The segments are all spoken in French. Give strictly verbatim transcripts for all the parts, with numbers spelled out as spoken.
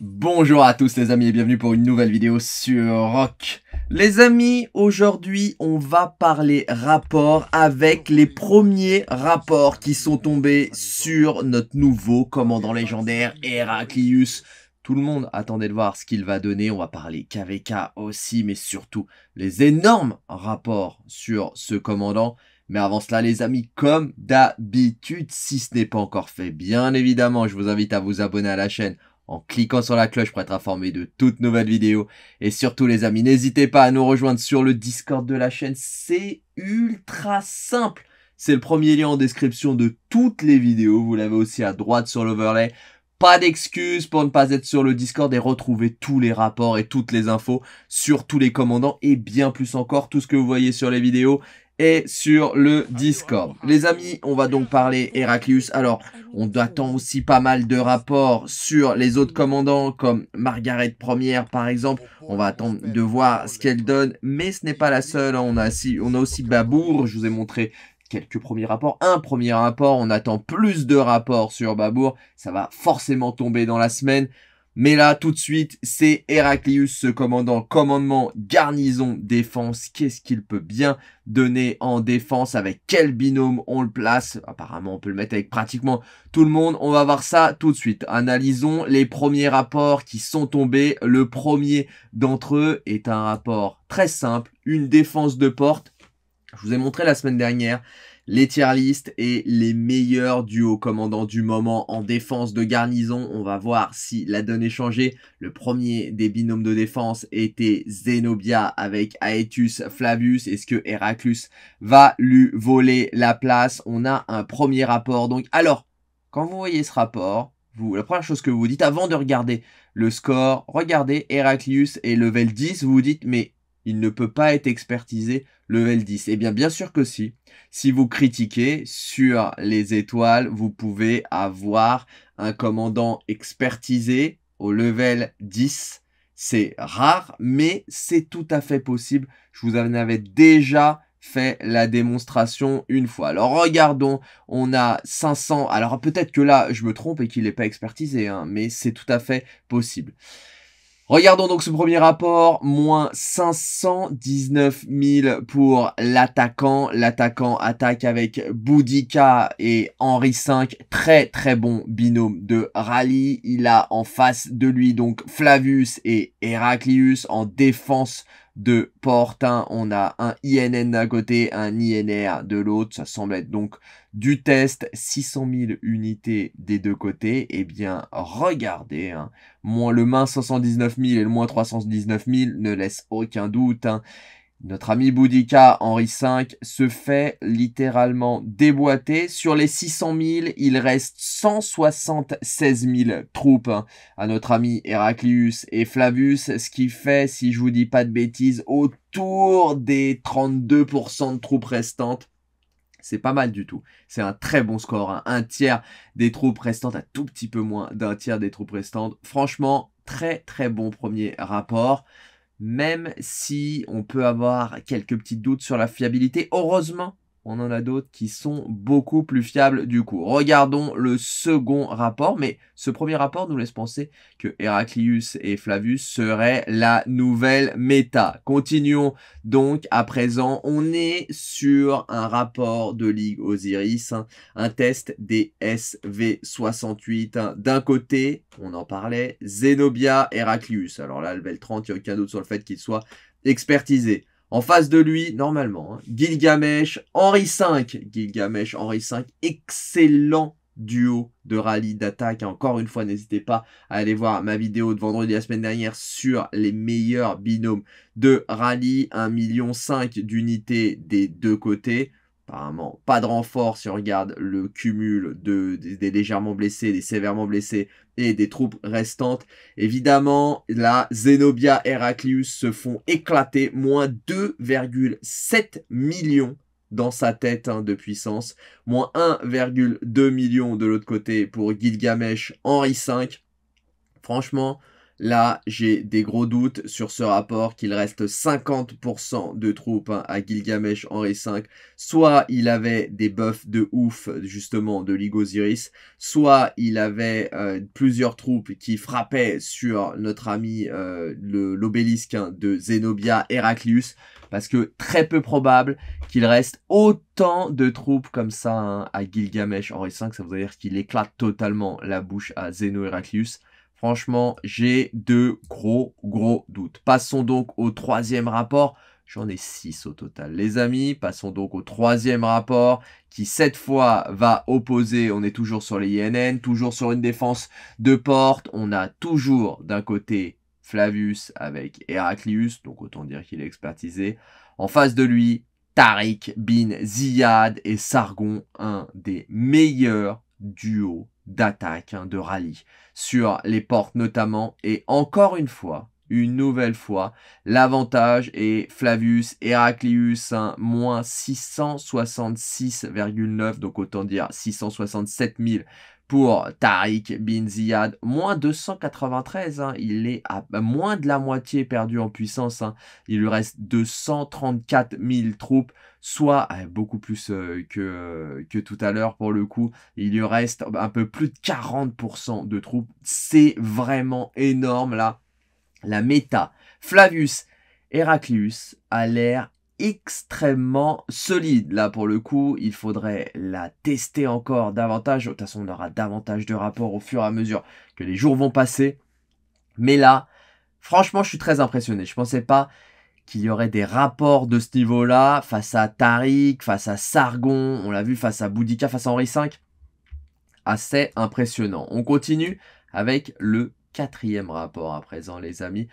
Bonjour à tous les amis et bienvenue pour une nouvelle vidéo sur Rock. Les amis, aujourd'hui on va parler rapport avec les premiers rapports qui sont tombés sur notre nouveau commandant légendaire Héraclius. Tout le monde attendait de voir ce qu'il va donner, on va parler K V K aussi, mais surtout les énormes rapports sur ce commandant. Mais avant cela les amis, comme d'habitude, si ce n'est pas encore fait, bien évidemment je vous invite à vous abonner à la chaîne en cliquant sur la cloche pour être informé de toutes nouvelles vidéos. Et surtout les amis, n'hésitez pas à nous rejoindre sur le Discord de la chaîne, c'est ultra simple. C'est le premier lien en description de toutes les vidéos, vous l'avez aussi à droite sur l'overlay. Pas d'excuses pour ne pas être sur le Discord et retrouver tous les rapports et toutes les infos sur tous les commandants et bien plus encore, tout ce que vous voyez sur les vidéos et sur le Discord. Les amis, on va donc parler Héraclius. Alors, on attend aussi pas mal de rapports sur les autres commandants, comme Margaret Première, par exemple. On va attendre de voir ce qu'elle donne, mais ce n'est pas la seule. On a aussi, on a aussi Babour, je vous ai montré quelques premiers rapports. Un premier rapport, on attend plus de rapports sur Babour. Ça va forcément tomber dans la semaine. Mais là, tout de suite, c'est Héraclius, ce commandant, commandement, garnison, défense. Qu'est-ce qu'il peut bien donner en défense? Avec quel binôme on le place? Apparemment, on peut le mettre avec pratiquement tout le monde. On va voir ça tout de suite. Analysons les premiers rapports qui sont tombés. Le premier d'entre eux est un rapport très simple, une défense de porte. Je vous ai montré la semaine dernière les tier list et les meilleurs duos commandants du moment en défense de garnison. On va voir si la donne est changée. Le premier des binômes de défense était Zenobia avec Aetius Flavius. Est-ce que Héraclius va lui voler la place? On a un premier rapport. Donc, alors, quand vous voyez ce rapport, vous, la première chose que vous vous dites avant de regarder le score, regardez Héraclius et level dix, vous vous dites, mais il ne peut pas être expertisé level dix. Eh bien, bien sûr que si. Si vous critiquez sur les étoiles, vous pouvez avoir un commandant expertisé au level dix. C'est rare, mais c'est tout à fait possible. Je vous en avais déjà fait la démonstration une fois. Alors, regardons. On a cinq cents. Alors, peut-être que là, je me trompe et qu'il n'est pas expertisé, hein, mais c'est tout à fait possible. Regardons donc ce premier rapport, moins cinq cent dix-neuf mille pour l'attaquant. L'attaquant attaque avec Boudica et Henri cinq, très très bon binôme de rallye. Il a en face de lui donc Flavius et Héraclius en défense de porte. Hein. On a un I N N d'un côté, un I N R de l'autre. Ça semble être donc du test. six cent mille unités des deux côtés. Eh bien, regardez. Hein. Moins le moins cinq cent dix-neuf mille et le moins trois cent dix-neuf mille ne laissent aucun doute. Hein. Notre ami Boudica, Henri cinq, se fait littéralement déboîter. Sur les six cent mille, il reste cent soixante-seize mille troupes hein, à notre ami Héraclius et Flavius. Ce qui fait, si je vous dis pas de bêtises, autour des trente-deux pour cent de troupes restantes. C'est pas mal du tout. C'est un très bon score. Hein. Un tiers des troupes restantes, un tout petit peu moins d'un tiers des troupes restantes. Franchement, très très bon premier rapport. Même si on peut avoir quelques petits doutes sur la fiabilité, heureusement, on en a d'autres qui sont beaucoup plus fiables du coup. Regardons le second rapport, mais ce premier rapport nous laisse penser que Héraclius et Flavius seraient la nouvelle méta. Continuons donc à présent, on est sur un rapport de Ligue Osiris, hein, un test des S V soixante-huit. Hein. D'un côté, on en parlait, Zenobia, Héraclius. Alors là, level trente, il n'y a aucun doute sur le fait qu'il soit expertisé. En face de lui, normalement, hein, Gilgamesh, Henri cinq. Gilgamesh, Henri cinq, excellent duo de rallye d'attaque. Encore une fois, n'hésitez pas à aller voir ma vidéo de vendredi la semaine dernière sur les meilleurs binômes de rallye. un virgule cinq million d'unités des deux côtés. Apparemment, pas de renfort si on regarde le cumul de, des, des légèrement blessés, des sévèrement blessés et des troupes restantes. Évidemment, là, Zenobia et Héraclius se font éclater, moins deux virgule sept millions dans sa tête hein, de puissance, moins un virgule deux million de l'autre côté pour Gilgamesh Henri cinq. Franchement, Là, j'ai des gros doutes sur ce rapport, qu'il reste cinquante pour cent de troupes hein, à Gilgamesh Henri cinq. Soit il avait des buffs de ouf, justement, de Ligue Osiris, soit il avait euh, plusieurs troupes qui frappaient sur notre ami euh, l'obélisque hein, de Zenobia, Héraclius, parce que très peu probable qu'il reste autant de troupes comme ça hein, à Gilgamesh Henri cinq. Ça veut dire qu'il éclate totalement la bouche à Zeno Héraclius. Franchement, j'ai de gros, gros doutes. Passons donc au troisième rapport. J'en ai six au total, les amis. Passons donc au troisième rapport qui, cette fois, va opposer. On est toujours sur les I N N, toujours sur une défense de porte. On a toujours d'un côté Flavius avec Héraclius, donc autant dire qu'il est expertisé. En face de lui, Tariq Bin Ziyad et Sargon, un des meilleurs duos d'attaque, hein, de rallye, sur les portes notamment, et encore une fois, une nouvelle fois, l'avantage est Flavius, Héraclius, hein, moins six cent soixante-six virgule neuf, donc autant dire six cent soixante-sept mille pour Tariq Bin Ziyad, moins deux cent quatre-vingt-treize, hein, il est à moins de la moitié perdu en puissance, hein, il lui reste deux cent trente-quatre mille troupes, soit euh, beaucoup plus euh, que, euh, que tout à l'heure pour le coup, il lui reste un peu plus de quarante pour cent de troupes, c'est vraiment énorme là, la méta Flavius Héraclius a l'air extrêmement solide là pour le coup. Il faudrait la tester encore davantage, de toute façon on aura davantage de rapports au fur et à mesure que les jours vont passer, mais là franchement je suis très impressionné. Je pensais pas qu'il y aurait des rapports de ce niveau là face à Tariq, face à Sargon, on l'a vu face à Boudica, face à Henri cinq, assez impressionnant. On continue avec le quatrième rapport à présent les amis.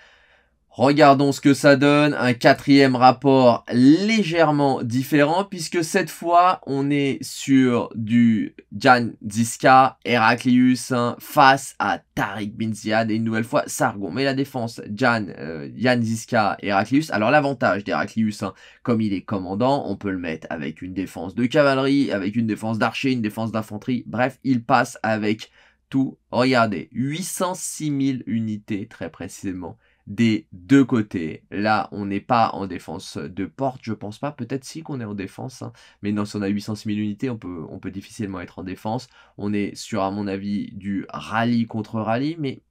Regardons ce que ça donne, un quatrième rapport légèrement différent puisque cette fois on est sur du Jan Žižka, Héraclius hein, face à Tariq Bin Ziyad et une nouvelle fois Sargon. Mais la défense Jan, euh, Jan Žižka, Héraclius, alors l'avantage d'Héraclius, hein, comme il est commandant, on peut le mettre avec une défense de cavalerie, avec une défense d'archer, une défense d'infanterie, bref il passe avec tout. Regardez, huit cent six mille unités très précisément. Des deux côtés, là on n'est pas en défense de porte, je pense pas, peut-être si qu'on est en défense, hein. Mais non, si on a huit cent six mille unités, on peut, on peut difficilement être en défense. On est sur, à mon avis, du rallye contre rallye, mais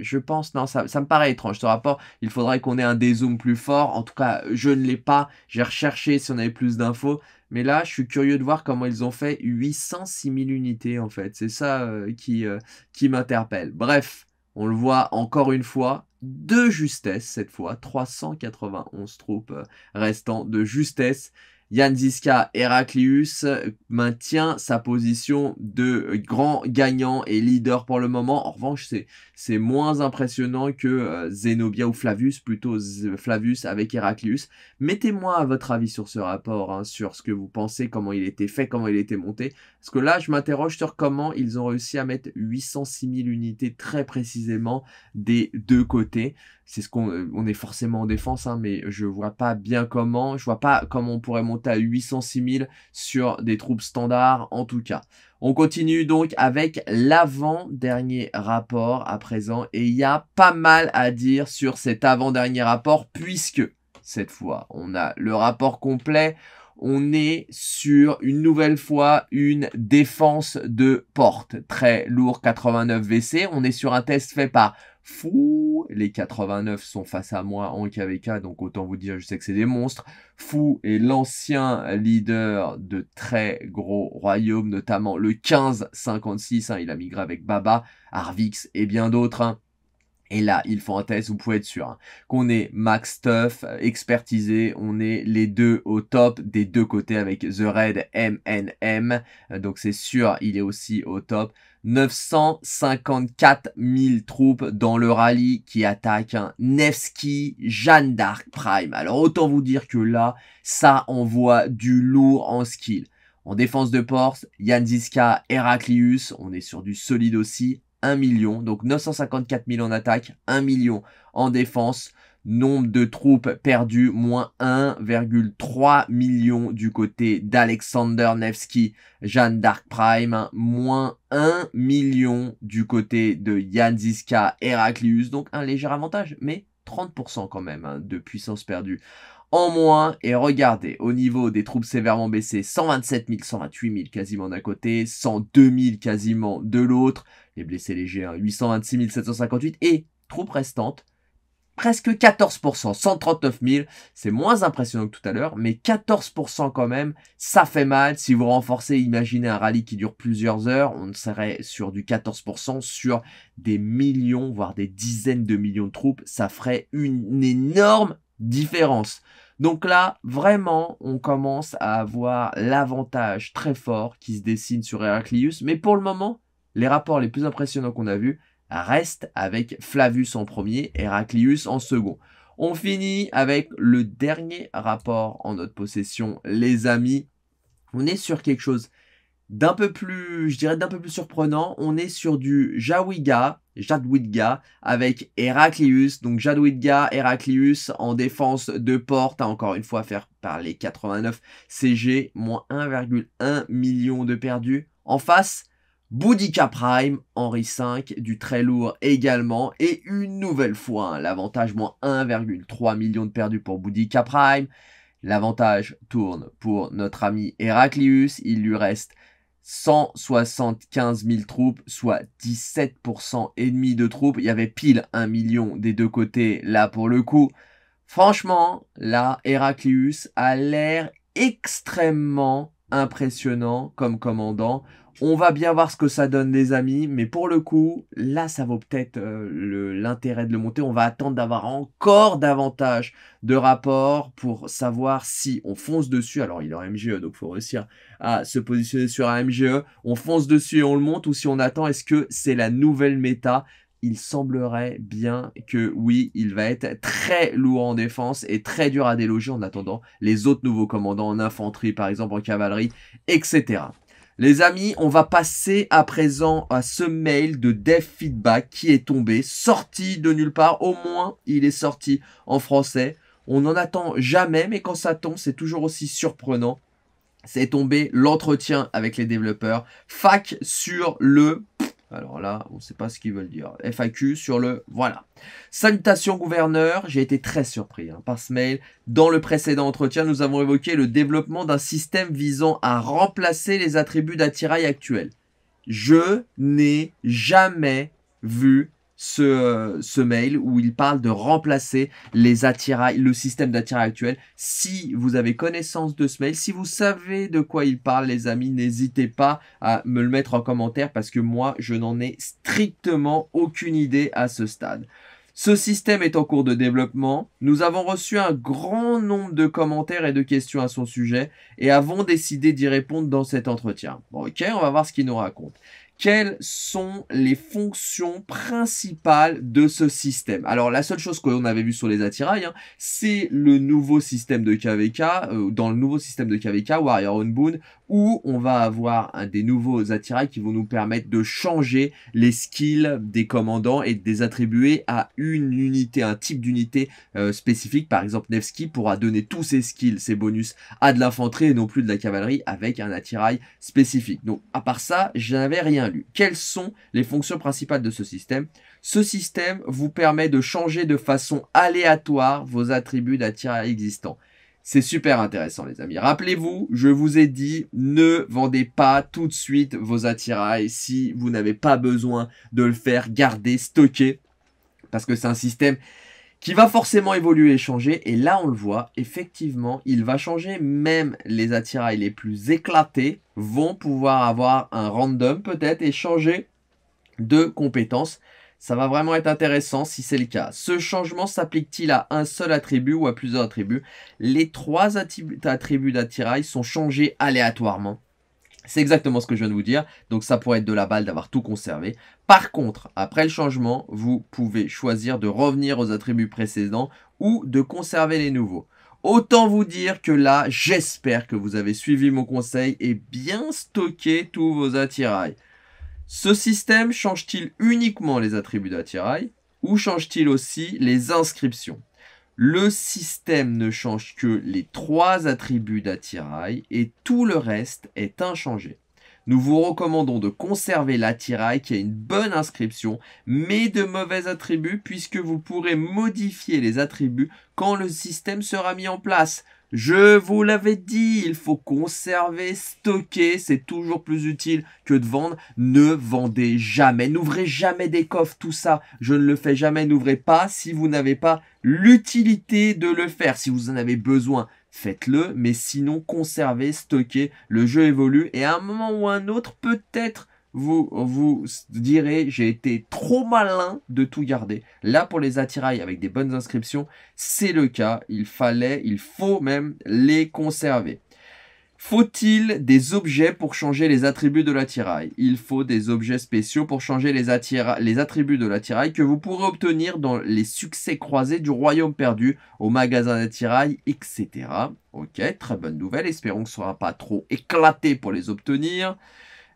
je pense, non, ça, ça me paraît étrange ce rapport. Il faudrait qu'on ait un dézoom plus fort, en tout cas je ne l'ai pas, j'ai recherché si on avait plus d'infos, mais là je suis curieux de voir comment ils ont fait huit cent six mille unités en fait, c'est ça euh, qui, euh, qui m'interpelle. Bref, on le voit encore une fois, de justesse cette fois, trois cent quatre-vingt-onze troupes restant de justesse. Jan Žižka Héraclius maintient sa position de grand gagnant et leader pour le moment. En revanche, c'est moins impressionnant que euh, Zenobia ou Flavius, plutôt Z Flavius avec Héraclius. Mettez-moi votre avis sur ce rapport, hein, sur ce que vous pensez, comment il était fait, comment il était monté. Parce que là, je m'interroge sur comment ils ont réussi à mettre huit cent six mille unités très précisément des deux côtés. C'est ce qu'on on est forcément en défense, hein, mais je vois pas bien comment, je vois pas comment on pourrait monter à huit cent six mille sur des troupes standards en tout cas. On continue donc avec l'avant-dernier rapport à présent et il y a pas mal à dire sur cet avant-dernier rapport puisque cette fois on a le rapport complet. On est sur une nouvelle fois une défense de porte. Très lourd, quatre-vingt-neuf V C. On est sur un test fait par Fou. Les quatre-vingt-neuf sont face à moi en K V K, donc autant vous dire, je sais que c'est des monstres. Fou est l'ancien leader de très gros royaumes, notamment le quinze cinquante-six. Hein, il a migré avec Baba, Arvix et bien d'autres. Hein. Et là, il faut un test, vous pouvez être sûr hein, qu'on est max stuff, expertisé, on est les deux au top des deux côtés avec The Red M N M. Donc c'est sûr, il est aussi au top. neuf cent cinquante-quatre mille troupes dans le rallye qui attaque un Nevsky, Jeanne d'Arc Prime. Alors autant vous dire que là, ça envoie du lourd en skill. En défense de porte, Jan Žižka, Héraclius, on est sur du solide aussi. un million, donc neuf cent cinquante-quatre mille en attaque, un million en défense. Nombre de troupes perdues, moins un virgule trois million du côté d'Alexander Nevsky, Jeanne d'Arc Prime, moins un million du côté de Jan Žižka, Héraclius. Donc un léger avantage, mais trente pour cent quand même hein, de puissance perdue en moins. Et regardez, au niveau des troupes sévèrement baissées, cent vingt-sept mille, cent vingt-huit mille quasiment d'un côté, cent deux mille quasiment de l'autre. Les blessés légers, hein, huit cent vingt-six mille, sept cent cinquante-huit. Et troupes restantes, presque quatorze pour cent, cent trente-neuf mille. C'est moins impressionnant que tout à l'heure, mais quatorze pour cent quand même, ça fait mal. Si vous renforcez, imaginez un rallye qui dure plusieurs heures, on serait sur du quatorze pour cent, sur des millions, voire des dizaines de millions de troupes. Ça ferait une énorme différence. Donc là, vraiment, on commence à avoir l'avantage très fort qui se dessine sur Héraclius. Mais pour le moment, les rapports les plus impressionnants qu'on a vus restent avec Flavius en premier, Héraclius en second. On finit avec le dernier rapport en notre possession, les amis. On est sur quelque chose d'un peu plus, je dirais d'un peu plus surprenant. On est sur du Jadwiga, Jadwiga avec Héraclius. Donc Jadwiga, Héraclius en défense de porte, hein, encore une fois faire par les quatre-vingt-neuf C G, moins un virgule un million de perdus. En face, Boudica Prime, Henri cinq, du très lourd également. Et une nouvelle fois, hein, l'avantage moins un virgule trois million de perdus pour Boudica Prime. L'avantage tourne pour notre ami Héraclius. Il lui reste cent soixante-quinze mille troupes, soit dix-sept pour cent et demi de troupes. Il y avait pile un million des deux côtés, là, pour le coup. Franchement, là, Héraclius a l'air extrêmement impressionnant comme commandant. On va bien voir ce que ça donne, les amis. Mais pour le coup, là, ça vaut peut-être euh, l'intérêt de le monter. On va attendre d'avoir encore davantage de rapports pour savoir si on fonce dessus. Alors, il est en M G E, donc il faut réussir à se positionner sur un M G E. On fonce dessus et on le monte, ou si on attend, est-ce que c'est la nouvelle méta? Il semblerait bien que oui, il va être très lourd en défense et très dur à déloger en attendant les autres nouveaux commandants en infanterie, par exemple, en cavalerie, et cetera. Les amis, on va passer à présent à ce mail de dev feedback qui est tombé, sorti de nulle part. Au moins, il est sorti en français. On n'en attend jamais, mais quand ça tombe, c'est toujours aussi surprenant. C'est tombé l'entretien avec les développeurs. F A Q sur le... Alors là, on ne sait pas ce qu'ils veulent dire. F A Q sur le... Voilà. Salutations, gouverneur. J'ai été très surpris hein, par ce mail. Dans le précédent entretien, nous avons évoqué le développement d'un système visant à remplacer les attributs d'attirail actuels. Je n'ai jamais vu ce, euh, ce mail où il parle de remplacer les attirails, le système d'attirail actuel. Si vous avez connaissance de ce mail, si vous savez de quoi il parle, les amis, n'hésitez pas à me le mettre en commentaire parce que moi, je n'en ai strictement aucune idée à ce stade. Ce système est en cours de développement. Nous avons reçu un grand nombre de commentaires et de questions à son sujet et avons décidé d'y répondre dans cet entretien. Bon, ok, on va voir ce qu'il nous raconte. Quelles sont les fonctions principales de ce système? Alors, la seule chose qu'on avait vue sur les attirails, hein, c'est le nouveau système de K V K. Euh, dans le nouveau système de K V K, Warrior Unbound, où on va avoir hein, des nouveaux attirails qui vont nous permettre de changer les skills des commandants et de les attribuer à une unité, un type d'unité euh, spécifique. Par exemple, Nevsky pourra donner tous ses skills, ses bonus à de l'infanterie et non plus de la cavalerie avec un attirail spécifique. Donc, à part ça, je n'avais rien. Quelles sont les fonctions principales de ce système? Ce système vous permet de changer de façon aléatoire vos attributs d'attirail existants. C'est super intéressant, les amis. Rappelez-vous, je vous ai dit, ne vendez pas tout de suite vos attirails si vous n'avez pas besoin de le faire, garder, stocker, parce que c'est un système qui va forcément évoluer et changer. Et là, on le voit, effectivement, il va changer. Même les attirails les plus éclatés vont pouvoir avoir un random peut-être et changer de compétence. Ça va vraiment être intéressant si c'est le cas. Ce changement s'applique-t-il à un seul attribut ou à plusieurs attributs? Les trois attributs d'attirail sont changés aléatoirement. C'est exactement ce que je viens de vous dire. Donc, ça pourrait être de la balle d'avoir tout conservé. Par contre, après le changement, vous pouvez choisir de revenir aux attributs précédents ou de conserver les nouveaux. Autant vous dire que là, j'espère que vous avez suivi mon conseil et bien stocké tous vos attirails. Ce système change-t-il uniquement les attributs d'attirail ou change-t-il aussi les inscriptions? Le système ne change que les trois attributs d'attirail et tout le reste est inchangé. Nous vous recommandons de conserver l'attirail qui a une bonne inscription mais de mauvais attributs puisque vous pourrez modifier les attributs quand le système sera mis en place. Je vous l'avais dit, il faut conserver, stocker, c'est toujours plus utile que de vendre. Ne vendez jamais, n'ouvrez jamais des coffres, tout ça, je ne le fais jamais, n'ouvrez pas si vous n'avez pas l'utilité de le faire, si vous en avez besoin. Faites-le, mais sinon conservez, stockez, le jeu évolue et à un moment ou à un autre, peut-être vous vous direz j'ai été trop malin de tout garder. Là pour les attirails avec des bonnes inscriptions, c'est le cas, il fallait, il faut même les conserver. Faut-il des objets pour changer les attributs de l'attirail? Il faut des objets spéciaux pour changer les, les attributs de l'attirail que vous pourrez obtenir dans les succès croisés du royaume perdu, au magasin d'attirail, et cetera. Ok, très bonne nouvelle, espérons que ce ne sera pas trop éclaté pour les obtenir.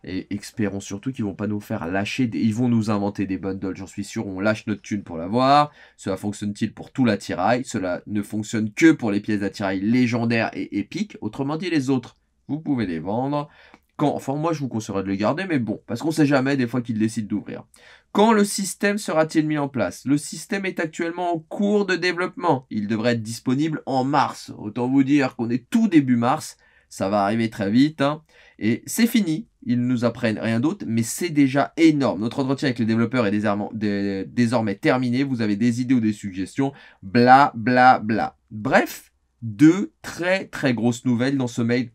Et espérons surtout qu'ils vont pas nous faire lâcher, des... ils vont nous inventer des bundles, j'en suis sûr, on lâche notre thune pour l'avoir. Cela fonctionne-t-il pour tout l'attirail? Cela ne fonctionne que pour les pièces d'attirail légendaires et épiques. Autrement dit, les autres, vous pouvez les vendre. Quand... Enfin, moi, je vous conseillerais de les garder, mais bon, parce qu'on sait jamais des fois qu'ils décident d'ouvrir. Quand le système sera-t-il mis en place? Le système est actuellement en cours de développement. Il devrait être disponible en mars. Autant vous dire qu'on est tout début mars. Ça va arriver très vite, hein. Et c'est fini, ils ne nous apprennent rien d'autre, mais c'est déjà énorme. Notre entretien avec les développeurs est désormais, dé, désormais terminé, vous avez des idées ou des suggestions, bla bla bla. Bref, deux très très grosses nouvelles dans ce mail,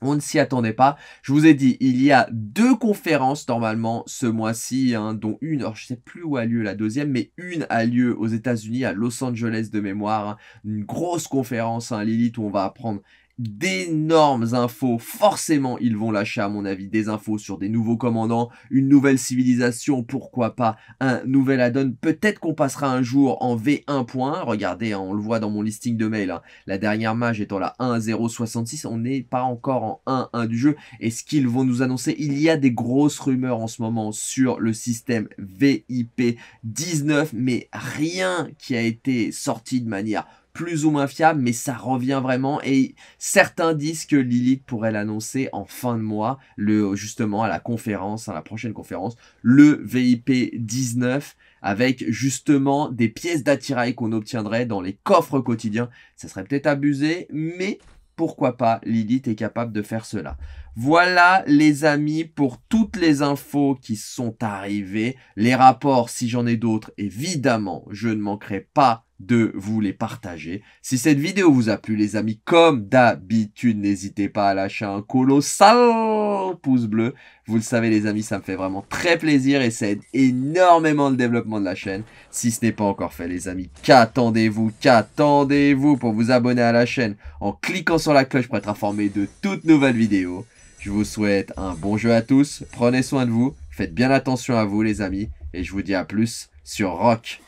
on ne s'y attendait pas. Je vous ai dit, il y a deux conférences normalement ce mois-ci, hein, dont une, alors je ne sais plus où a lieu la deuxième, mais une a lieu aux États-Unis à Los Angeles de mémoire, hein. Une grosse conférence, hein, Lilith, où on va apprendre d'énormes infos, forcément ils vont lâcher à mon avis des infos sur des nouveaux commandants, une nouvelle civilisation, pourquoi pas un nouvel add-on, peut-être qu'on passera un jour en V un point un, regardez hein, on le voit dans mon listing de mail, hein. La dernière mage étant la un point zéro soixante-six, on n'est pas encore en un point un du jeu, et ce qu'ils vont nous annoncer, il y a des grosses rumeurs en ce moment sur le système V I P dix-neuf, mais rien qui a été sorti de manière plus ou moins fiable, mais ça revient vraiment et certains disent que Lilith pourrait l'annoncer en fin de mois, le, justement à la conférence, à la prochaine conférence, le V I P dix-neuf avec justement des pièces d'attirail qu'on obtiendrait dans les coffres quotidiens. Ça serait peut-être abusé, mais pourquoi pas, Lilith est capable de faire cela. Voilà les amis pour toutes les infos qui sont arrivées. Les rapports, si j'en ai d'autres, évidemment, je ne manquerai pas de vous les partager. Si cette vidéo vous a plu les amis, comme d'habitude, n'hésitez pas à lâcher un colossal pouce bleu. Vous le savez les amis, ça me fait vraiment très plaisir et ça aide énormément le développement de la chaîne. Si ce n'est pas encore fait les amis, qu'attendez-vous, qu'attendez-vous pour vous abonner à la chaîne en cliquant sur la cloche pour être informé de toutes nouvelles vidéos. Je vous souhaite un bon jeu à tous, prenez soin de vous, faites bien attention à vous les amis et je vous dis à plus sur Rock.